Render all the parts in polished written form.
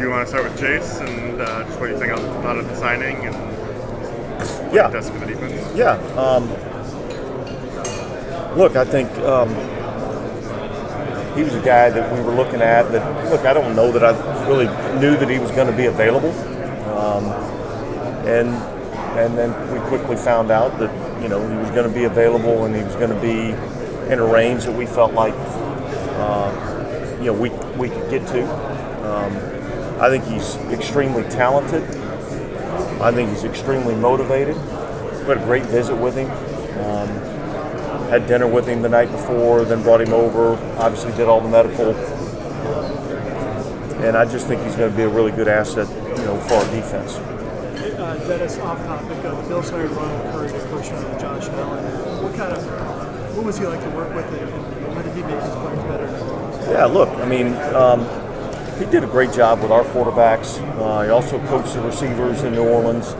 Do you want to start with Chase and just what you think about the signing and what it does for the defense? Yeah. Look, I think he was a guy that we were looking at that, look, I don't know that I really knew that he was going to be available. And then we quickly found out that, you know, he was going to be available and he was going to be in a range that we felt like, you know, we could get to. I think he's extremely talented. I think he's extremely motivated. We had a great visit with him. Had dinner with him the night before, then brought him over, obviously did all the medical. And I just think he's going to be a really good asset, you know, for our defense. Dennis, off topic, the Bills hired Ronald Curry to coach under Josh Allen. What was he like to work with him? How did he make his players better? Yeah, look, I mean, he did a great job with our quarterbacks. He also coached the receivers in New Orleans.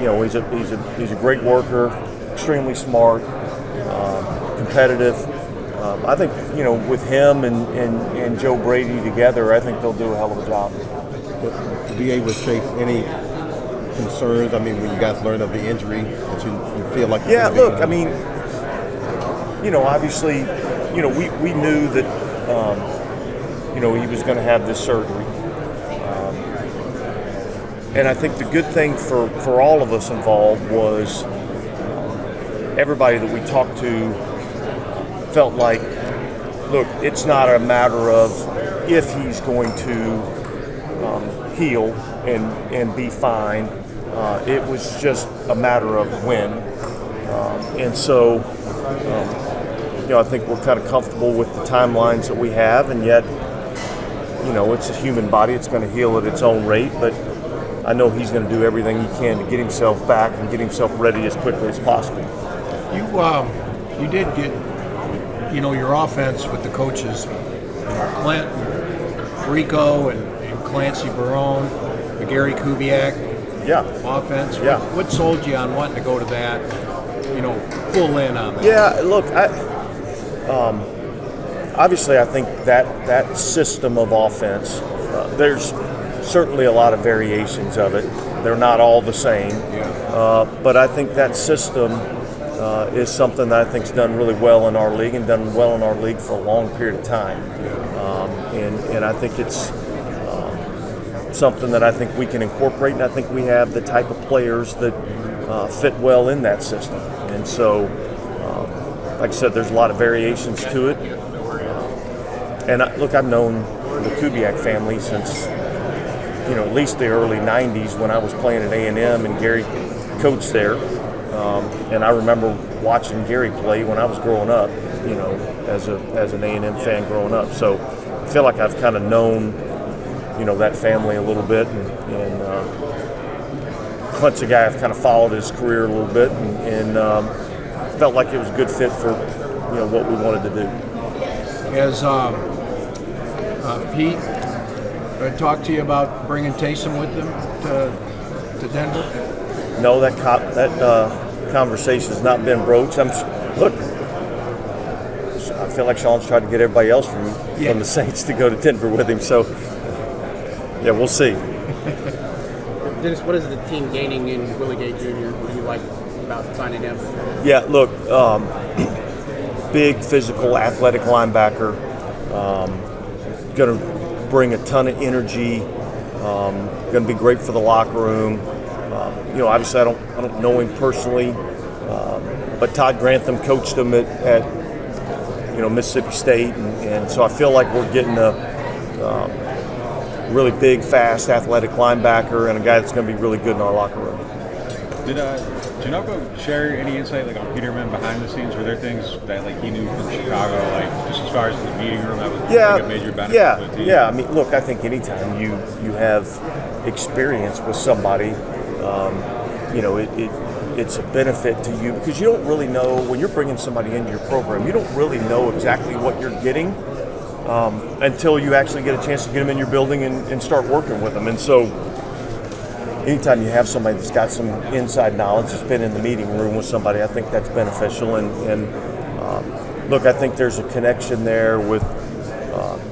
You know, he's a great worker, extremely smart, competitive. I think, you know, with him and Joe Brady together, I think they'll do a hell of a job. But to be able to face any concerns, I mean, when you guys learn of the injury, that you feel like. Yeah, look, I mean, you know, obviously, you know, we knew that. You know, he was going to have this surgery. And I think the good thing for all of us involved was everybody that we talked to felt like, look, it's not a matter of if he's going to heal and be fine. It was just a matter of when. And so, you know, I think we're kind of comfortable with the timelines that we have, and yet, you know, it's a human body. It's going to heal at its own rate, but I know he's going to do everything he can to get himself back and get himself ready as quickly as possible. You did get, you know, your offense with the coaches, Klint, Rico, and Clancy Barone, the Gary Kubiak offense. Yeah. What sold you on wanting to go to that, you know, full in on that? Yeah, look, obviously, I think that system of offense, there's certainly a lot of variations of it. They're not all the same. Yeah. But I think that system is something that I think's done really well in our league and done well in our league for a long period of time. Yeah. And I think it's something that I think we can incorporate, and I think we have the type of players that fit well in that system. And so, like I said, there's a lot of variations to it. And look, I've known the Kubiak family since, you know, at least the early 90s when I was playing at A&M and Gary coached there. And I remember watching Gary play when I was growing up, you know, as an A&M fan growing up. So I feel like I've kind of known, you know, that family a little bit. And Clint's a guy I've kind of followed his career a little bit and felt like it was a good fit for, you know, what we wanted to do. Has Pete talked to you about bringing Taysom with them to Denver? No, that conversation has not been broached. Look, I feel like Sean's tried to get everybody else from the Saints to go to Denver with him. So, yeah, we'll see. Dennis, what is the team gaining in Willie Gay Jr.? What do you like about signing him? Yeah, look, big, physical, athletic linebacker. Going to bring a ton of energy. Going to be great for the locker room. You know, obviously, I don't know him personally, but Todd Grantham coached him at you know, Mississippi State, and so I feel like we're getting a really big, fast, athletic linebacker and a guy that's going to be really good in our locker room. Did Janoco share any insight, like, on Peterman behind the scenes? Were there things that, like, he knew from Chicago, like, just as far as the meeting room, that was like a major benefit to the team? Yeah, I mean, look, I think anytime you have experience with somebody, you know, it's a benefit to you because you don't really know, when you're bringing somebody into your program, you don't really know exactly what you're getting until you actually get a chance to get them in your building and start working with them. And so, anytime you have somebody that's got some inside knowledge, that's been in the meeting room with somebody, I think that's beneficial. And look, I think there's a connection there with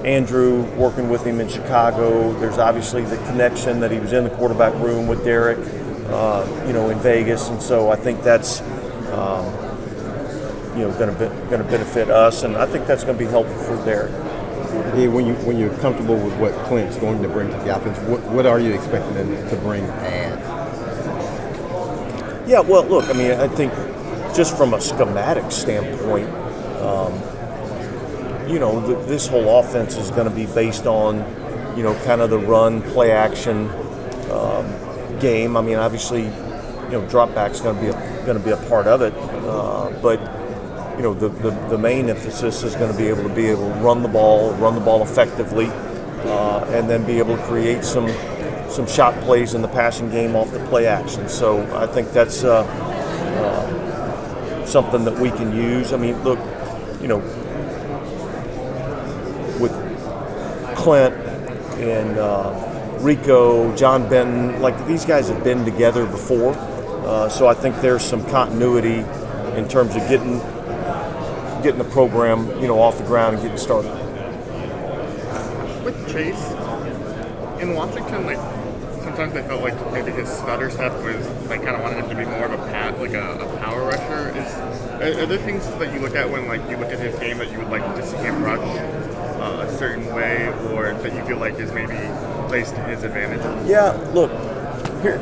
Andrew, working with him in Chicago. There's obviously the connection that he was in the quarterback room with Derek, in Vegas, and so I think that's going to benefit us, and I think that's going to be helpful for Derek. Yeah, when you're comfortable with what Klint's going to bring to the offense, what are you expecting them to bring and? Yeah, well, look, I mean, I think just from a schematic standpoint, this whole offense is going to be based on, kind of the run, play action game. I mean, obviously, drop back's going to be a part of it, but the main emphasis is going to be able to run the ball effectively, and then be able to create some shot plays in the passing game off the play action. So I think that's something that we can use. I mean, look, with Klint and Rico, John Benton, like these guys have been together before, so I think there's some continuity in terms of getting the program, off the ground and getting started. With Chase in Washington, sometimes I felt like maybe his stutter step was kind of wanted him to be more of a power rusher. Are there things that you look at when you look at his game that you would like to see him rush a certain way, or that you feel like is maybe placed to his advantage? Yeah, look, here,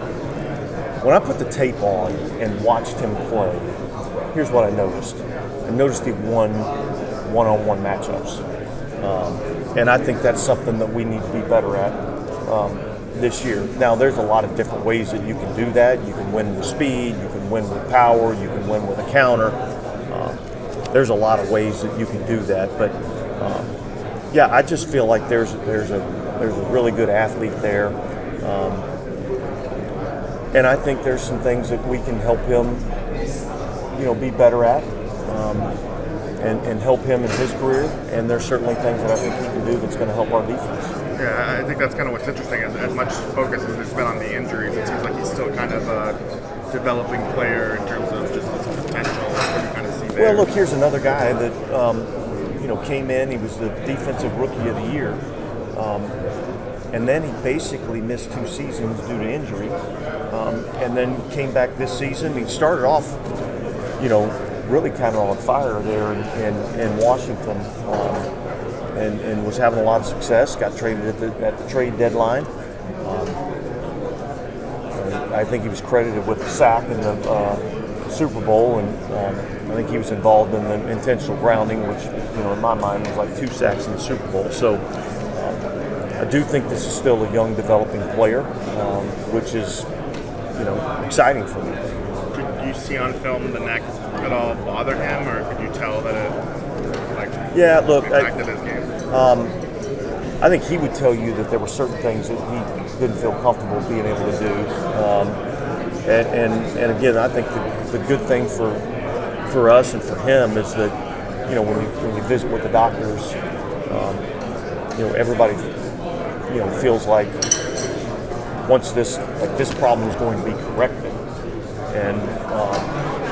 when I put the tape on and watched him play, here's what I noticed. I noticed he won one-on-one matchups, and I think that's something that we need to be better at this year. Now, there's a lot of different ways that you can do that. You can win with speed, you can win with power, you can win with a counter. There's a lot of ways that you can do that, but yeah, I just feel like there's a really good athlete there, and I think there's some things that we can help him, be better at, and help him in his career. And there's certainly things that I think he can do that's going to help our defense. Yeah, I think that's kind of what's interesting. As much focus as there's been on the injuries, it seems like he's still kind of a developing player in terms of just the potential that you kind of see there. Well, look, here's another guy that came in. He was the defensive rookie of the year, and then he basically missed 2 seasons due to injury, and then came back this season. He started off, really kind of on fire there in Washington, and was having a lot of success. Got traded at the trade deadline. I think he was credited with the sack in the Super Bowl, and I think he was involved in the intentional grounding, which in my mind was 2 sacks in the Super Bowl. So I do think this is still a young, developing player, which is exciting for me. You see on film the neck at all bother him, or could you tell that it yeah, look, impacted his game? I think he would tell you that there were certain things that he didn't feel comfortable being able to do, and again, I think the good thing for us and for him is that when you visit with the doctors, everybody feels like once this problem is going to be corrected.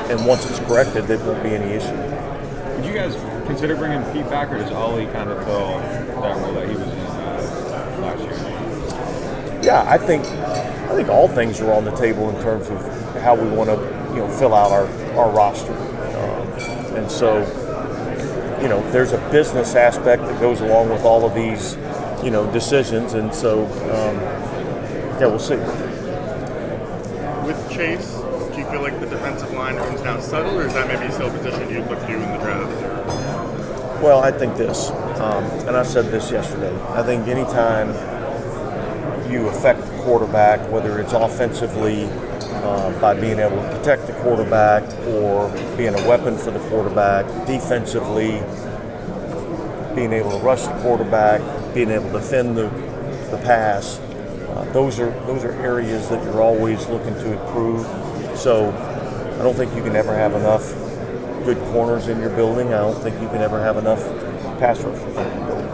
And once it's corrected, there won't be any issue. Would you guys consider bringing Pete back, or does Ollie kind of fill that role that he was in last year? Yeah, I think all things are on the table in terms of how we want to fill out our roster, and so there's a business aspect that goes along with all of these decisions, and so yeah, we'll see. With Chase, do you feel like the defensive line comes down subtle, or is that maybe still a position you look to in the draft? Well, I think this, and I said this yesterday, I think anytime you affect the quarterback, whether it's offensively by being able to protect the quarterback or being a weapon for the quarterback, defensively being able to rush the quarterback, being able to defend the pass, those are areas that you're always looking to improve. So I don't think you can ever have enough good corners in your building. I don't think you can ever have enough pass rushers in your building.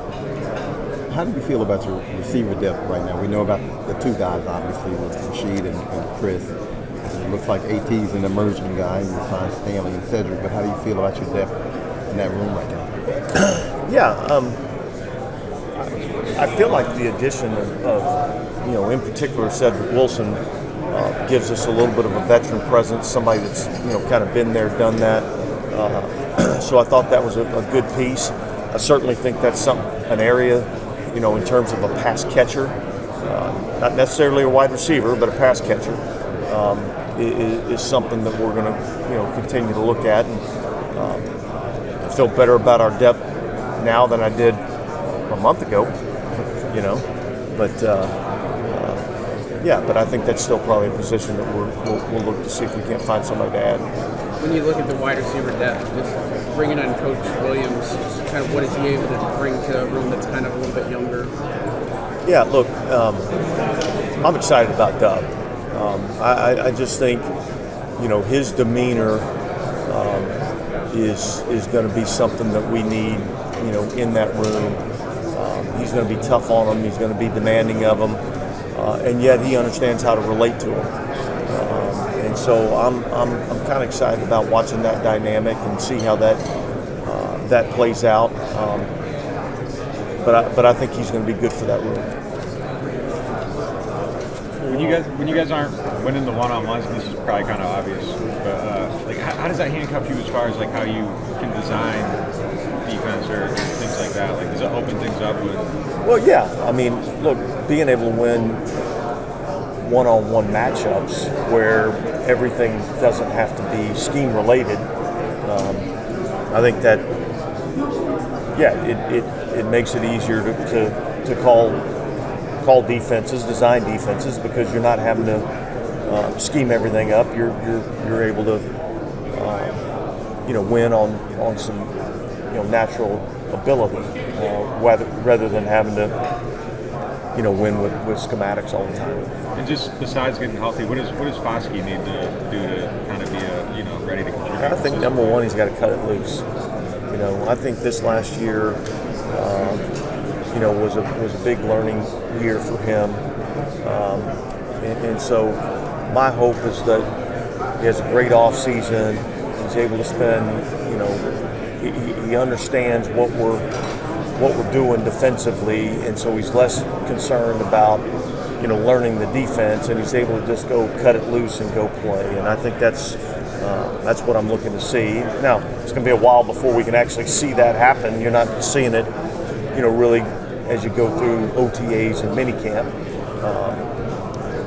How do you feel about your receiver depth right now? We know about the 2 guys, obviously, with Rashid and Chris. It looks like AT's an emerging guy, and you signed Stanley and Cedric, but how do you feel about your depth in that room right now? Yeah, I feel like the addition of in particular Cedric Wilson gives us a little bit of a veteran presence, somebody that's kind of been there, done that. So I thought that was a good piece. I certainly think that's an area, in terms of a pass catcher, not necessarily a wide receiver, but a pass catcher, is something that we're going to continue to look at. And I feel better about our depth now than I did a month ago, But yeah, but I think that's still probably a position that we'll look to see if we can't find somebody to add. When you look at the wide receiver depth, just bringing on Coach Williams, just kind of what is he able to bring to a room that's kind of a little bit younger? Yeah, look, I'm excited about Doug. I just think, his demeanor is going to be something that we need, in that room. He's going to be tough on him. He's going to be demanding of him, and yet he understands how to relate to him. And so I'm kind of excited about watching that dynamic and see how that plays out. But I think he's going to be good for that room. When you guys aren't winning the one-on-ones, this is probably kind of obvious. But like, how does that handcuff you as far as like how you can design defense or things like that? Like, does it open things up with? Well, yeah. I mean, look, being able to win one-on-one matchups where everything doesn't have to be scheme related. I think that, it makes it easier to call defenses, design defenses, because you're not having to scheme everything up. You're able to win on some natural ability rather than having to win with schematics all the time. And just besides getting healthy, what does Foskey need to do to kind of be ready to compete? I think number one, he's got to cut it loose. I think this last year, was a big learning year for him, and so my hope is that he has a great off season. He's able to spend, he understands what we're doing defensively, and so he's less concerned about learning the defense, and he's able to just go cut it loose and go play. And I think that's what I'm looking to see. Now, it's going to be a while before we can actually see that happen. You're not seeing it, really as you go through OTAs and minicamp.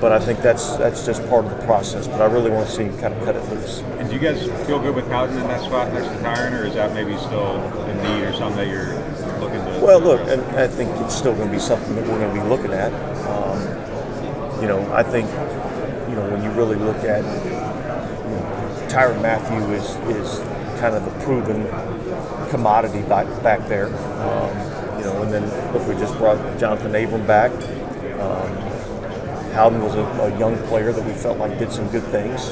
But I think that's just part of the process. But I really want to see him kind of cut it loose. And do you guys feel good with Howden in that spot next to Tyrann, or is that maybe still a need or something that you're looking to? Well, look, and I think it's still going to be something that we're going to be looking at. I think, when you really look at Tyrann Mathieu is kind of a proven commodity back there. And then, look, we just brought Jonathan Abram back. Howden was a young player that we felt like did some good things.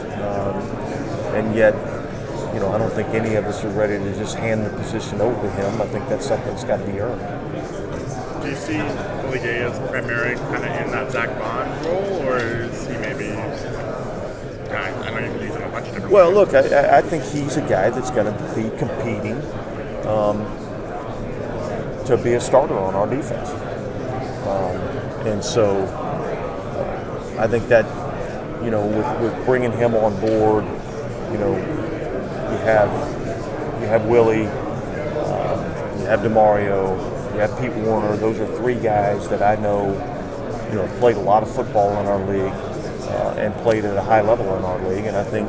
And yet, I don't think any of us are ready to just hand the position over to him. I think that's something that's got to be earned. Do you see Willie Gay as primary kind of in that Zach Bond role, or is he maybe I know you can use him a bunch of different ways. Look, I think he's a guy that's going to be competing to be a starter on our defense. And so I think that, with bringing him on board, you have Willie, you have DeMario, you have Pete Warner. Those are three guys that I know, played a lot of football in our league and played at a high level in our league. And I think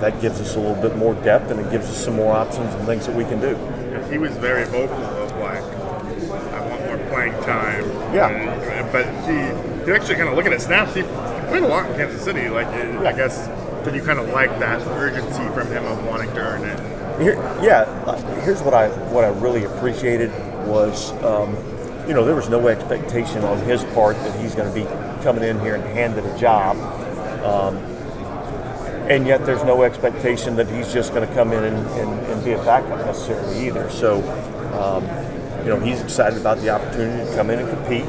that gives us a little bit more depth, and it gives us some more options and things that we can do. Yeah, he was very vocal of like, I want more playing time. Yeah. But you're actually kind of looking at snaps. He played a lot in Kansas City. Like, I guess, did you kind of like that urgency from him of wanting to earn it? Here's what I really appreciated was, there was no expectation on his part that he's going to be coming in here and handed a job, and yet there's no expectation that he's just going to come in and be a backup necessarily either. So, he's excited about the opportunity to come in and compete.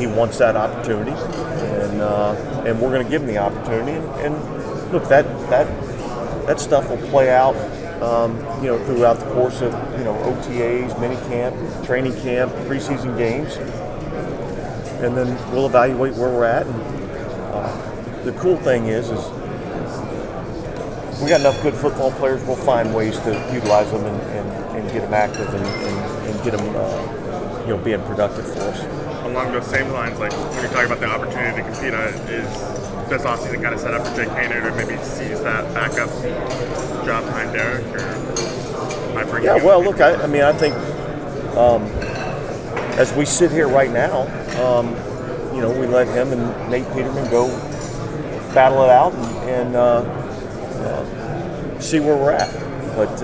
He wants that opportunity, and we're going to give him the opportunity. And look, that stuff will play out throughout the course of, OTAs, minicamp, training camp, preseason games. And then we'll evaluate where we're at. And the cool thing is we got enough good football players, we'll find ways to utilize them and get them active and get them, being productive for us. Along those same lines, like when you're talking about the opportunity to compete, is this offseason kind of set up for Jake Hayner to maybe seize that backup job behind Derek? Look, I think as we sit here right now, we let him and Nate Peterman go battle it out and see where we're at. But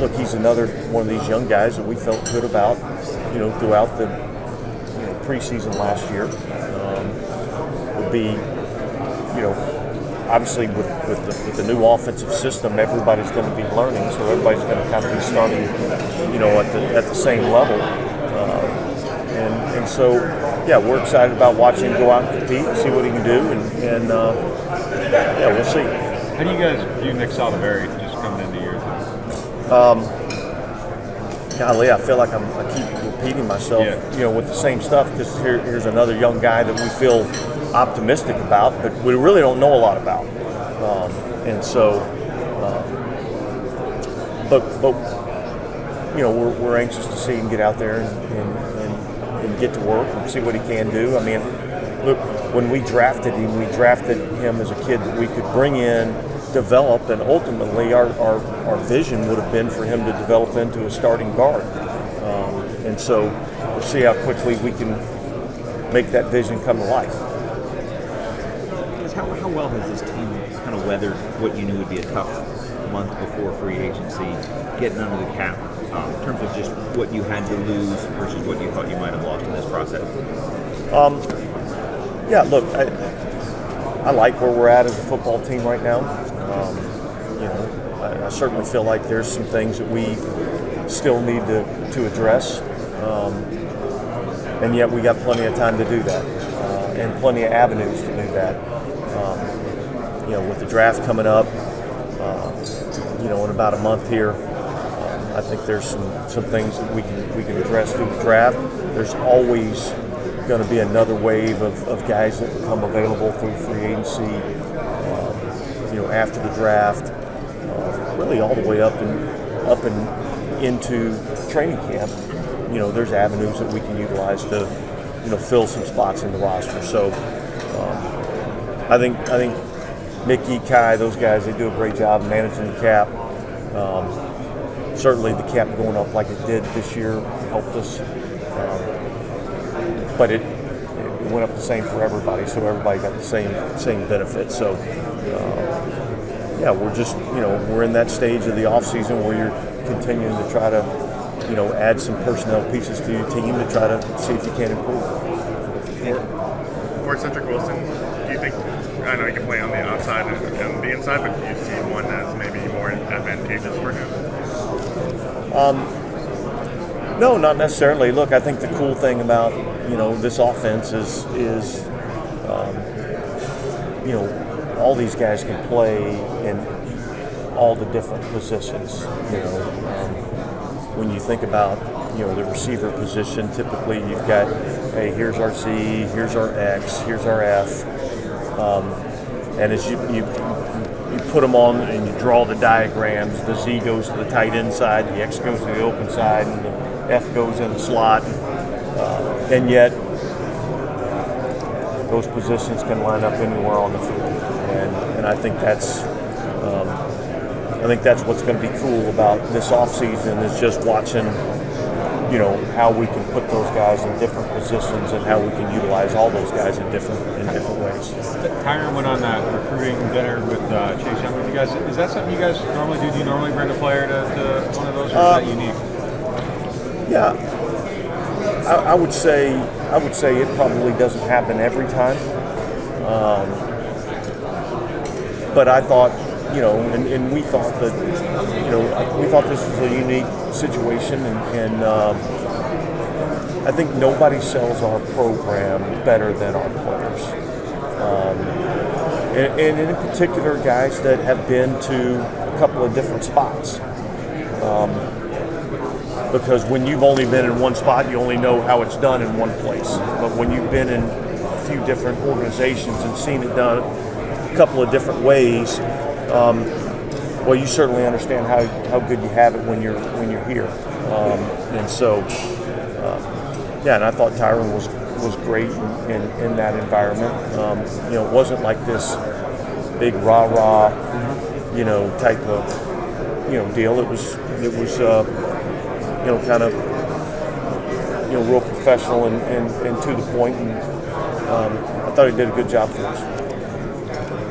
look, he's another one of these young guys that we felt good about, throughout the preseason last year. Obviously with the new offensive system, everybody's going to be learning, so everybody's going to kind of be starting, at the same level. So we're excited about watching him go out and compete and see what he can do, and we'll see. How do you guys view Nick Salaveri just coming into your thing? Golly, I feel like I keep repeating myself, with the same stuff, because here's another young guy that we feel optimistic about, but we really don't know a lot about. We're anxious to see him get out there and get to work and see what he can do. I mean, look, when we drafted him as a kid that we could bring in, develop, and ultimately our vision would have been for him to develop into a starting guard. We'll see how quickly we can make that vision come to life. How well has this team kind of weathered what you knew would be a tough month before free agency, getting under the cap, in terms of just what you had to lose versus what you thought you might have lost in this process? I like where we're at as a football team right now. I certainly feel like there's some things that we still need to address, and yet we got plenty of time to do that, and plenty of avenues to do that. With the draft coming up, in about a month here, I think there's some things that we can address through the draft. There's always going to be another wave of guys that become available through free agency, after the draft, really all the way up and into training camp. There's avenues that we can utilize to, fill some spots in the roster. So I think. Mickey, Kai, those guys, they do a great job managing the cap. Certainly the cap going up like it did this year helped us. But it went up the same for everybody, so everybody got the same benefit. So, we're just, we're in that stage of the offseason where you're continuing to try to, add some personnel pieces to your team to try to see if you can improve. For Cedric Wilson, do you think, I know he can play on the outside and the inside, but do you see one that's maybe more advantageous for him? No, not necessarily. Look, I think the cool thing about, this offense is all these guys can play in all the different positions. When you think about, the receiver position, typically you've got, hey, here's our Z, here's our X, here's our F. And as you put them on and you draw the diagrams, the Z goes to the tight end side, the X goes to the open side, and the F goes in the slot. And yet, those positions can line up anywhere on the field. And I think that's what's going to be cool about this offseason is just watching, how we can put those guys in different positions and how we can utilize all those guys in different ways. Tyrann went on that recruiting dinner with Chase Young with you guys. Is that something you guys normally do? Do you normally bring a player to one of those, or is that unique? Yeah, I would say it probably doesn't happen every time. But I thought, and we thought that, we thought this was a unique situation, and I think nobody sells our program better than our players, and in particular guys that have been to a couple of different spots. Because when you've only been in one spot, you only know how it's done in one place. But when you've been in a few different organizations and seen it done a couple of different ways, well, you certainly understand how good you have it when you're here. And so, yeah, and I thought Tyrann was great in that environment. You know, it wasn't like this big rah-rah, you know, type of, you know, deal. It was you know, kind of, you know, real professional and to the point, and I thought he did a good job for us.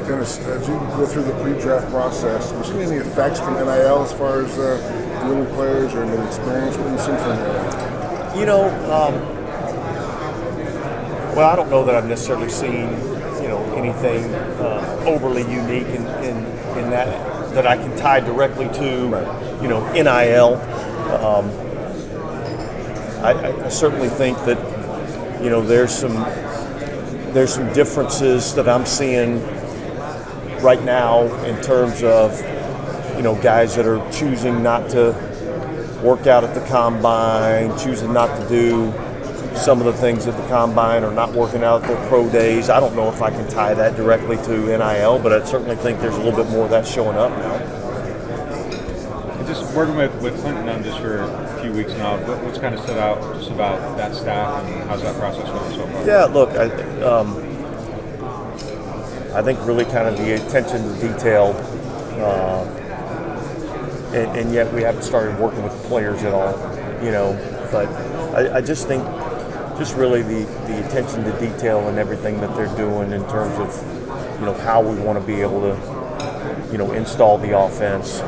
Dennis, as you go through the pre-draft process, was there any effects from NIL as far as young players or the experience? What have you seen from them? You know, well, I don't know that I've necessarily seen, you know, anything overly unique in that I can tie directly to, right, you know, NIL. I certainly think that, you know, there's some differences that I'm seeing right now in terms of, you know, guys that are choosing not to work out at the combine, choosing not to do some of the things at the combine, or not working out at their pro days. I don't know if I can tie that directly to NIL, but I certainly think there's a little bit more of that showing up now. Just working with Clinton on this for a few weeks now, what's kind of stood out just about that staff, and how's that process going so far? Yeah, look, I think really kind of the attention to detail, and yet we haven't started working with the players at all, you know, but I just think just really the attention to detail and everything that they're doing in terms of, you know, how we want to be able to, you know, install the offense.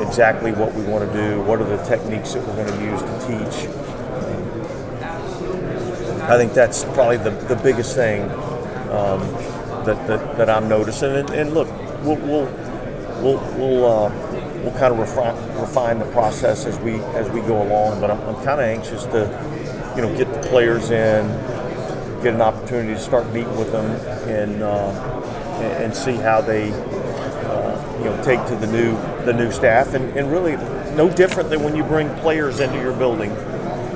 Exactly what we want to do, what are the techniques that we're going to use to teach. I think that's probably the biggest thing that I'm noticing. And look, we'll kind of refine the process as we go along. But I'm kind of anxious to, you know, get the players in, get an opportunity to start meeting with them, and see how they, you know, take to the new staff, and really no different than when you bring players into your building.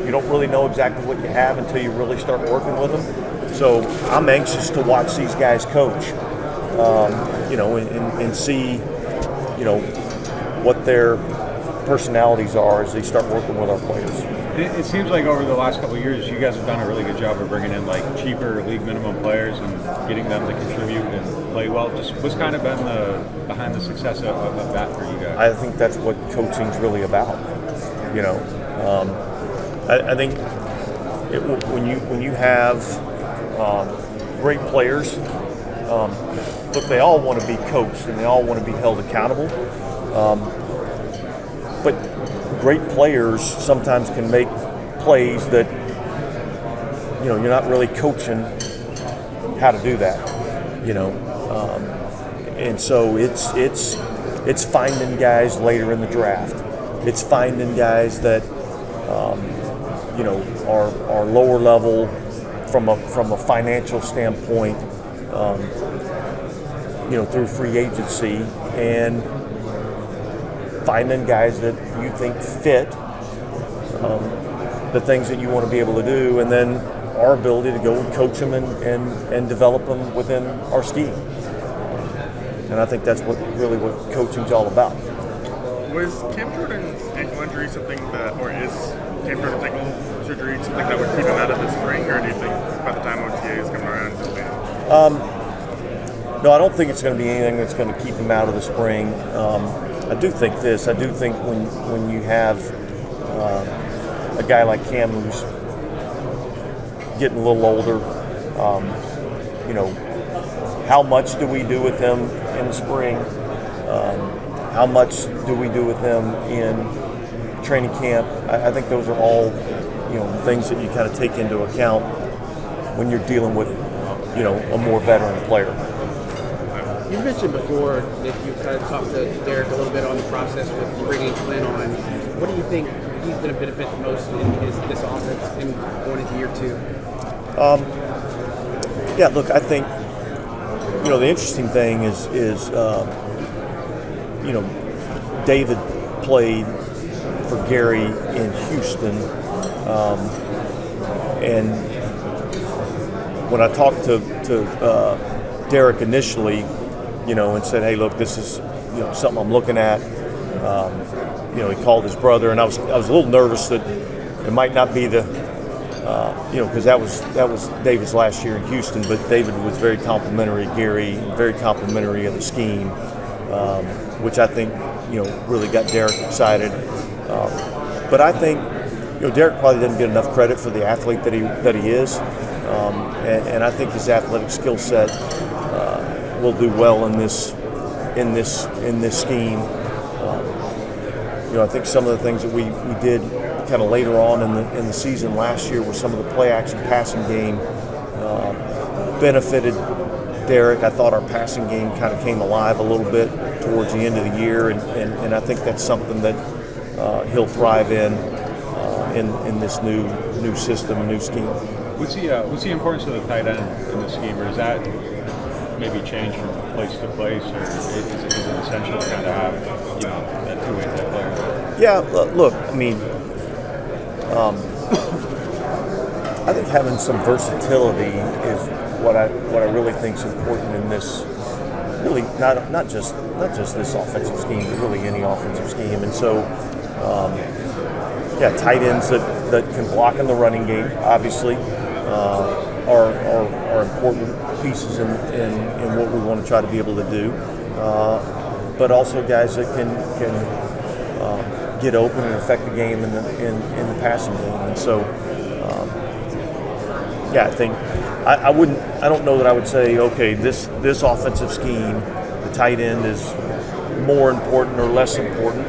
You don't really know exactly what you have until you really start working with them. So I'm anxious to watch these guys coach, you know, and see, you know, what their personalities are as they start working with our players. It seems like over the last couple of years, you guys have done a really good job of bringing in like cheaper league minimum players and getting them to contribute and play well. Just what's kind of been the behind the success of that for you guys? I think that's what coaching's really about. You know, I think when you have great players, look, they all want to be coached and they all want to be held accountable, but great players sometimes can make plays that, you know, you're not really coaching how to do that, you know, and so it's finding guys later in the draft. It's finding guys that, you know, are lower level from a financial standpoint, you know, through free agency, and finding guys that you think fit the things that you want to be able to do, and then our ability to go and coach them and develop them within our scheme. And I think that's what coaching's all about. Was Cam Jordan's ankle injury something that, or is Cam Jordan's ankle surgery something that would keep him out of the spring, or do you think by the time OTA is coming around? No, I don't think it's going to be anything that's going to keep him out of the spring. I do think this. I do think when you have a guy like Cam who's getting a little older, you know, how much do we do with him in the spring? How much do we do with him in training camp? I think those are all, you know, things that you kind of take into account when you're dealing with, you know, a more veteran player. You mentioned before that you kind of talked to Derek a little bit on the process with bringing Klint on. What do you think he's going to benefit most in this offense in going into year two? Yeah, look, I think, you know, the interesting thing is you know, David played for Gary in Houston. And when I talked to Derek initially, you know, and said, hey, look, this is, you know, something I'm looking at. You know, he called his brother, and I was a little nervous that it might not be the, you know, because that was David's last year in Houston. But David was very complimentary of Gary, very complimentary of the scheme, which I think, you know, really got Derek excited. But I think, you know, Derek probably didn't get enough credit for the athlete that he is, and I think his athletic skill set will do well in this scheme. You know, I think some of the things that we did kind of later on in the season last year, were some of the play action passing game benefited Derek. I thought our passing game kind of came alive a little bit towards the end of the year, and I think that's something that he'll thrive in this new system, new scheme. What's the importance of the tight end in the scheme, or is that maybe change from place to place, or is it essential to kind of have, you know, that two-way type player? Yeah, look, I mean, I think having some versatility is what I really think is important in this. Really, not just this offensive scheme, but really any offensive scheme. And so, yeah, tight ends that can block in the running game, obviously, are important pieces in what we want to try to be able to do. But also guys that can get open and affect the game in the passing game. And so, yeah, I think I don't know that I would say, okay, this offensive scheme, the tight end is more important or less important.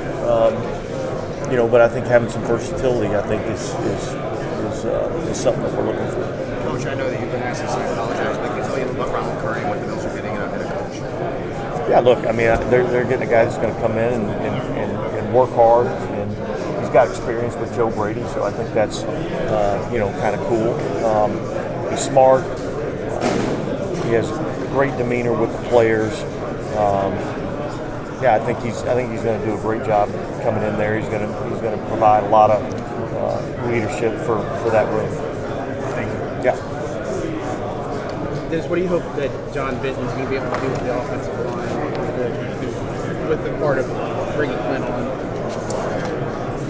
You know, but I think having some versatility, I think is something that we're looking for. Coach, I know that you've been asked this, and I apologize, but can you tell you about Ronald Curry and what the Bills are getting out of a coach? Yeah, look, I mean, they're getting a guy that's going to come in and work hard, and he's got experience with Joe Brady, so I think that's, you know, kind of cool. He's smart. He has great demeanor with the players. Yeah, I think he's going to do a great job coming in there. He's going to provide a lot of leadership for that room. Thank you. Yeah. Dennis, what do you hope that John Benton's going to be able to do with the offensive line, with the part of bringing Klint on?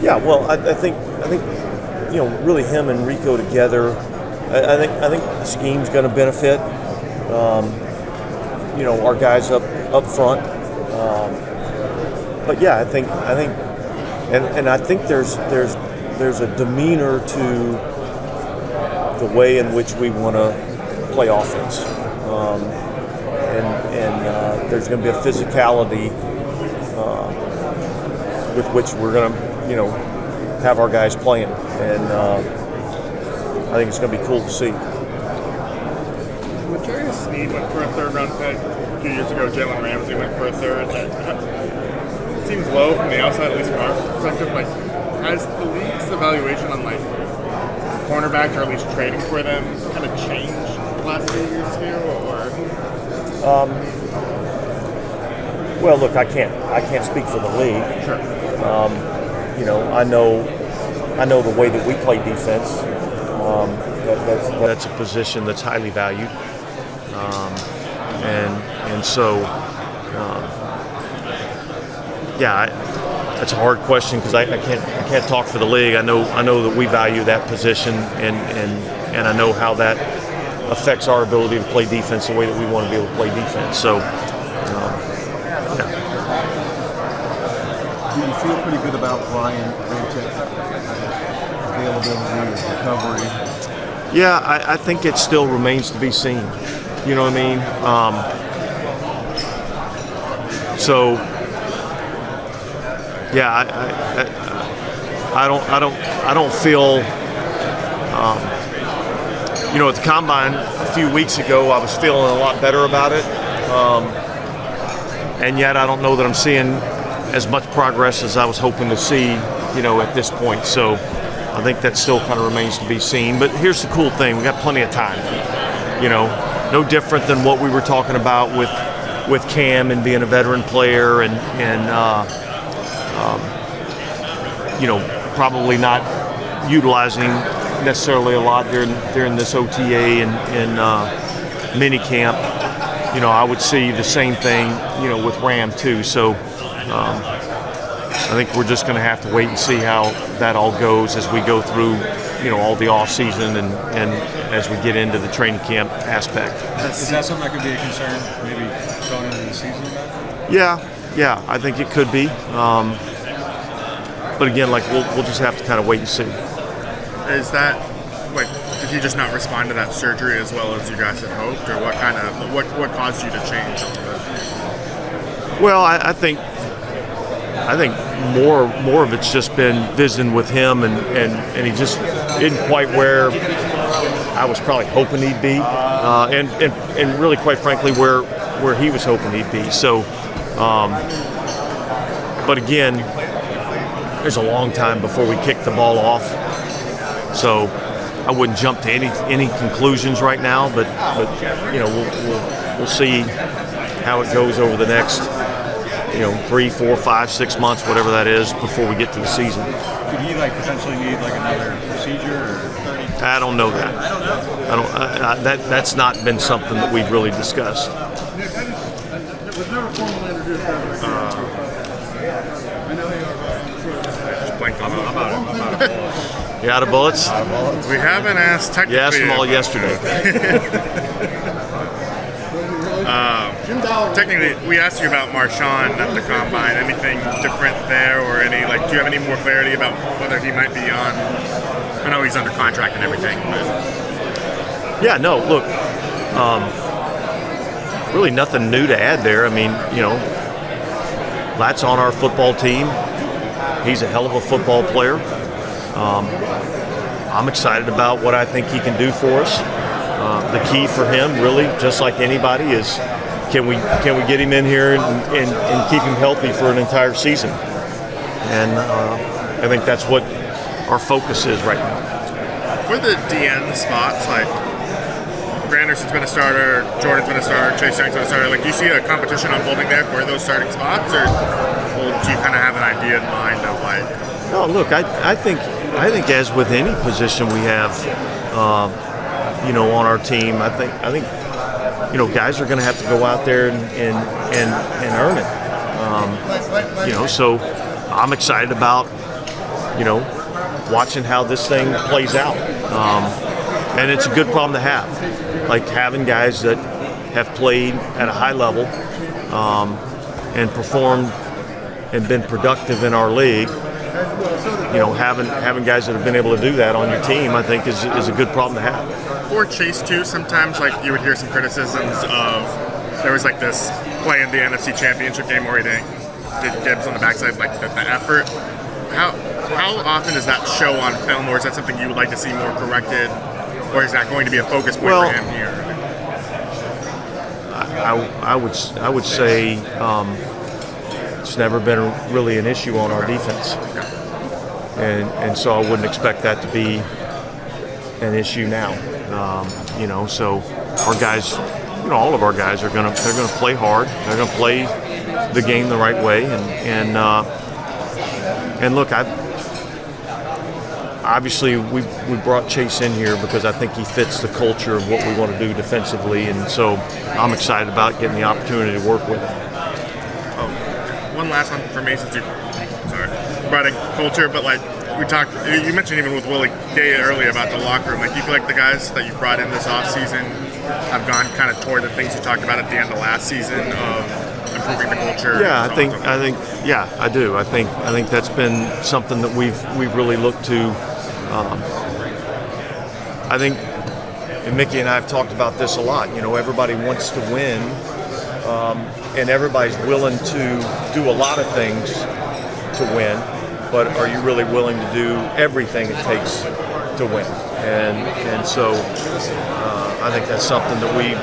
Yeah, well, I think you know, really him and Rico together. I think the scheme's going to benefit. You know, our guys up front. But yeah, I think, and I think there's a demeanor to the way in which we want to play offense, and there's going to be a physicality with which we're going to, you know, have our guys playing, and I think it's going to be cool to see. When Jerry Sneed went for a third round pick a few years ago, Jalen Ramsey went for a third. It seems low from the outside, at least from our perspective. Like, has the league's evaluation on like cornerbacks, or at least trading for them, kind of changed the last few years here? Or well, look, I can't speak for the league. Sure. You know, I know the way that we play defense. That's a position that's highly valued, and so yeah, that's a hard question because I can't talk for the league. I know that we value that position, and I know how that affects our ability to play defense the way that we want to be able to play defense. So yeah. Do you feel pretty good about Brian Ramczyk? Availability, recovery. Yeah, I think it still remains to be seen. You know what I mean? So, yeah, I don't feel. You know, at the combine a few weeks ago, I was feeling a lot better about it, and yet I don't know that I'm seeing as much progress as I was hoping to see. You know, at this point, so. I think that still kind of remains to be seen. But here's the cool thing. We got plenty of time, you know, no different than what we were talking about with Cam and being a veteran player and you know, probably not utilizing necessarily a lot during this OTA and minicamp. You know, I would see the same thing, you know, with Ram too. So I think we're just going to have to wait and see how that all goes as we go through, you know, all the off season and as we get into the training camp aspect. Is that something that could be a concern, maybe going into the season? Yeah, I think it could be. But again, like we'll just have to kind of wait and see. Is that like, did you just not respond to that surgery as well as you guys had hoped, or what kind of what caused you to change a little bit? Well, I think more of it's just been visiting with him, and he just isn't quite where I was probably hoping he'd be, and really quite frankly where he was hoping he'd be. So, but again, there's a long time before we kick the ball off, so I wouldn't jump to any conclusions right now. But you know, we'll see how it goes over the next, you know, 3, 4, 5, 6 months, whatever that is, before we get to the season. Could he like potentially need like another procedure? Or I don't know that. That's not been something that we've really discussed. I'm out. You out of bullets? We haven't asked technically. You asked them all yesterday. Technically, we asked you about Marshawn at the Combine. Anything different there, or any, like, do you have any more clarity about whether he might be on? I know he's under contract and everything. But. Yeah, no, look, really nothing new to add there. I mean, you know, Lat's on our football team. He's a hell of a football player. I'm excited about what I think he can do for us. The key for him, really, just like anybody, is can we get him in here and keep him healthy for an entire season? And I think that's what our focus is right now. For the DN spots, like Granderson's been a starter, Jordan's been a starter, Chase Young's been a starter. Like, do you see a competition unfolding there for those starting spots, or do you kind of have an idea in mind of like? No, look, I think as with any position we have, you know, on our team, I think you know, guys are going to have to go out there and earn it. You know, so I'm excited about, you know, watching how this thing plays out. And it's a good problem to have, like having guys that have played at a high level and performed and been productive in our league. You know, having guys that have been able to do that on your team, I think, is a good problem to have. For Chase too, sometimes like you would hear some criticisms of, there was like this play in the NFC Championship game where he did Gibbs on the backside, like the effort. How often does that show on film, or is that something you would like to see more corrected, or is that going to be a focus point for him here? I would say. It's never been really an issue on our defense, and so I wouldn't expect that to be an issue now. You know, so our guys, you know, all of our guys are they're gonna play hard. They're gonna play the game the right way, and look, obviously we brought Chase in here because I think he fits the culture of what we want to do defensively, and so I'm excited about getting the opportunity to work with him. One last one for me, since you brought in culture, but like we talked, you mentioned even with Willie Gay earlier about the locker room. Like, do you feel like the guys that you brought in this offseason have gone kind of toward the things you talked about at the end of last season of improving the culture? Yeah, I think yeah, I do. I think that's been something that we've really looked to. I think, and Mickey and I have talked about this a lot. You know, everybody wants to win. And everybody's willing to do a lot of things to win, but are you really willing to do everything it takes to win? And so I think that's something that we,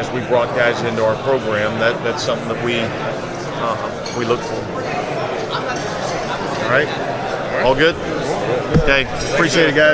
as we brought guys into our program, that's something that we look for. All right? All good? Okay. Appreciate it, guys.